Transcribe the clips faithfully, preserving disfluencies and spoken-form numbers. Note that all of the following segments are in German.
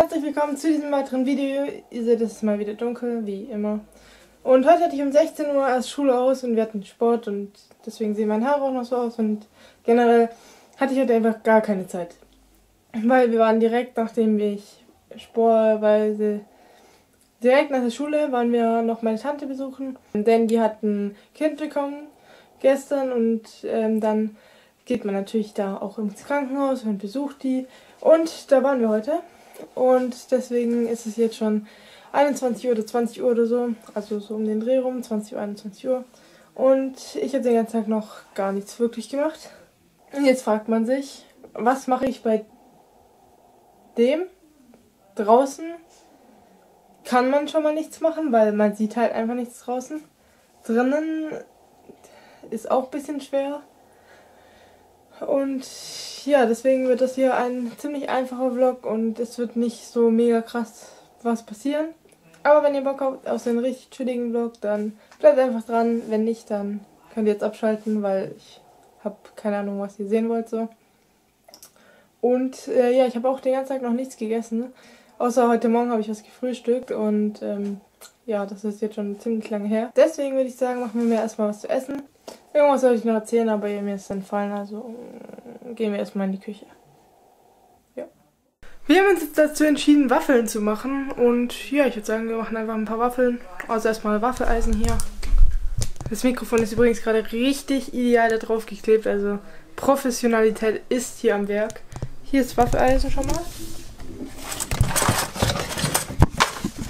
herzlich willkommen zu diesem weiteren Video. Ihr seht, es ist mal wieder dunkel, wie immer. Und heute hatte ich um sechzehn Uhr erst Schule aus und wir hatten Sport und deswegen sehen meine Haare auch noch so aus. Und generell hatte ich heute einfach gar keine Zeit. Weil wir waren direkt, nachdem ich sportweise, direkt nach der Schule, waren wir noch meine Tante besuchen. Denn die hat ein Kind bekommen gestern und ähm, dann geht man natürlich da auch ins Krankenhaus und besucht die. Und da waren wir heute. Und deswegen ist es jetzt schon einundzwanzig Uhr oder zwanzig Uhr oder so, also so um den Dreh rum, zwanzig Uhr, einundzwanzig Uhr. Und ich habe den ganzen Tag noch gar nichts wirklich gemacht. Und jetzt fragt man sich, was mache ich bei dem draußen? Kann man schon mal nichts machen, weil man sieht halt einfach nichts draußen. Drinnen ist auch ein bisschen schwer. Und ja, deswegen wird das hier ein ziemlich einfacher Vlog und es wird nicht so mega krass was passieren. Aber wenn ihr Bock habt auf so einen richtig chilligen Vlog, dann bleibt einfach dran. Wenn nicht, dann könnt ihr jetzt abschalten, weil ich habe keine Ahnung, was ihr sehen wollt. So. Und äh, ja, ich habe auch den ganzen Tag noch nichts gegessen. Außer heute Morgen habe ich was gefrühstückt und ähm, ja, das ist jetzt schon ziemlich lange her. Deswegen würde ich sagen, machen wir mir erstmal was zu essen. Irgendwas sollte ich noch erzählen, aber mir ist entfallen, also gehen wir erstmal in die Küche. Ja. Wir haben uns jetzt dazu entschieden, Waffeln zu machen und ja, ich würde sagen, wir machen einfach ein paar Waffeln. Also erstmal Waffeleisen hier. Das Mikrofon ist übrigens gerade richtig ideal da drauf geklebt, also Professionalität ist hier am Werk. Hier ist Waffeleisen schon mal.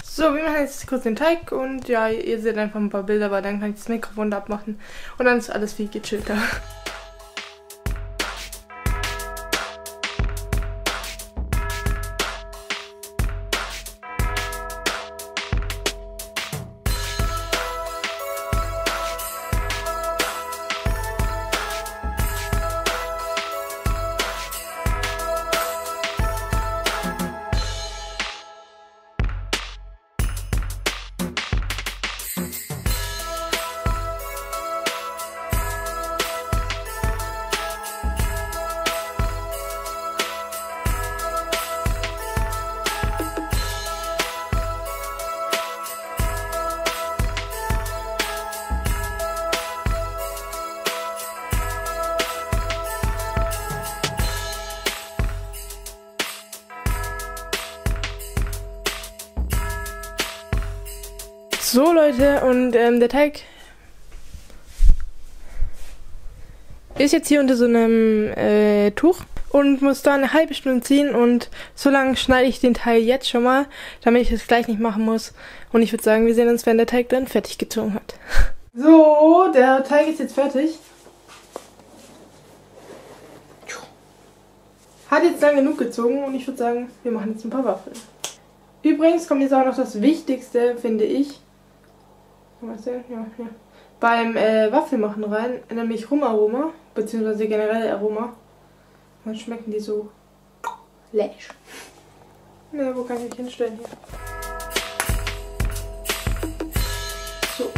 So, wir machen jetzt kurz den Teig und ja, ihr seht einfach ein paar Bilder, aber dann kann ich das Mikrofon da abmachen und dann ist alles viel gechillter. So Leute, und ähm, der Teig ist jetzt hier unter so einem äh, Tuch und muss da eine halbe Stunde ziehen und so lange schneide ich den Teil jetzt schon mal, damit ich das gleich nicht machen muss. Und ich würde sagen, wir sehen uns, wenn der Teig dann fertig gezogen hat. So, der Teig ist jetzt fertig. Hat jetzt lang genug gezogen und ich würde sagen, wir machen jetzt ein paar Waffeln. Übrigens kommt jetzt auch noch das Wichtigste, finde ich. Ja, ja. Beim äh, Waffelmachen rein, nämlich Rumaroma, beziehungsweise generell Aroma. Dann schmecken die so läsch. Na, wo kann ich mich hinstellen hier? So.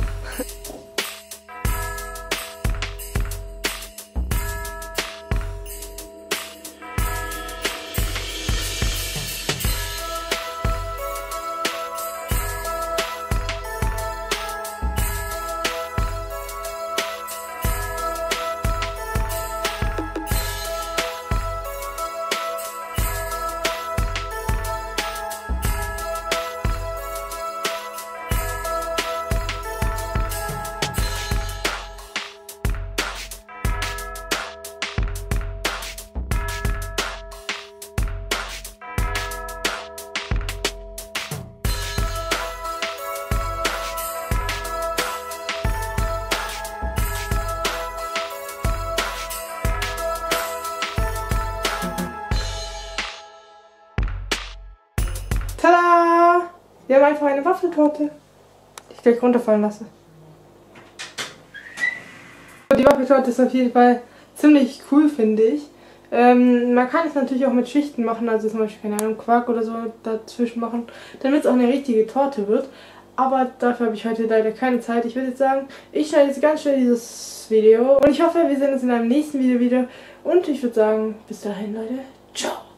Tada! Wir haben einfach eine Waffeltorte, die ich gleich runterfallen lasse. Die Waffeltorte ist auf jeden Fall ziemlich cool, finde ich. Ähm, man kann es natürlich auch mit Schichten machen, also zum Beispiel, keine Ahnung, Quark oder so dazwischen machen, damit es auch eine richtige Torte wird. Aber dafür habe ich heute leider keine Zeit. Ich würde jetzt sagen, ich schneide jetzt ganz schnell dieses Video. Und ich hoffe, wir sehen uns in einem nächsten Video wieder. Und ich würde sagen, bis dahin, Leute. Ciao!